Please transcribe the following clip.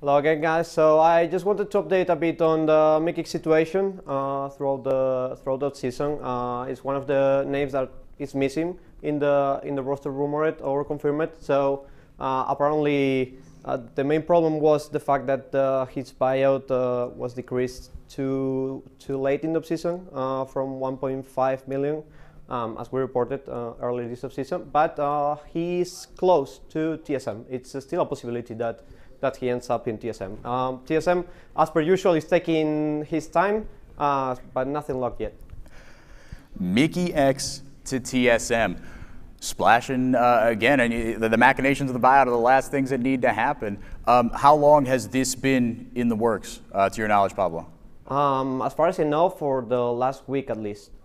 Hello again, guys. So I just wanted to update a bit on the Mikyx situation throughout the season. It's one of the names that is missing in the roster, rumored or confirmed. So apparently the main problem was the fact that his buyout was decreased too late in the season, from 1.5 million, as we reported earlier this season. But he's close to TSM. It's still a possibility that he ends up in TSM. TSM, as per usual, is taking his time, but nothing locked yet. Mikyx to TSM, splashing again, and the machinations of the buyout are the last things that need to happen. How long has this been in the works, to your knowledge, Pablo? As far as I know, for the last week at least.